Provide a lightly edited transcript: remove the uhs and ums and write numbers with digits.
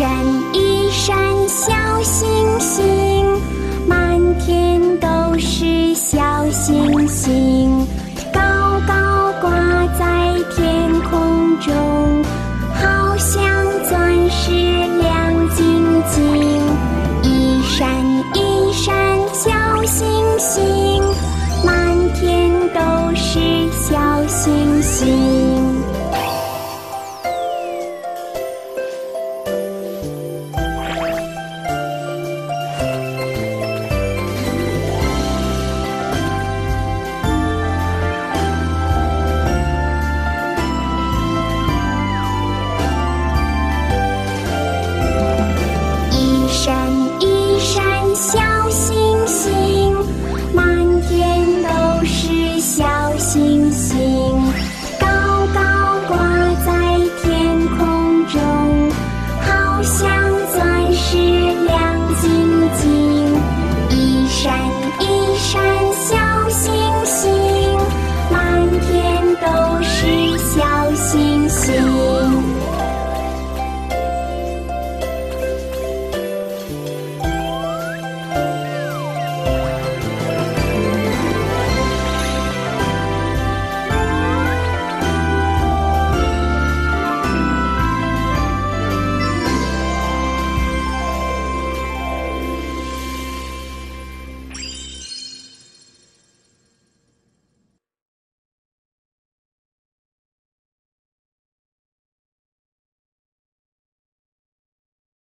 闪一闪小星星，满天都是小星星，高高挂在天空中，好像钻石亮晶晶。一闪一闪小星星，满天都是小星星。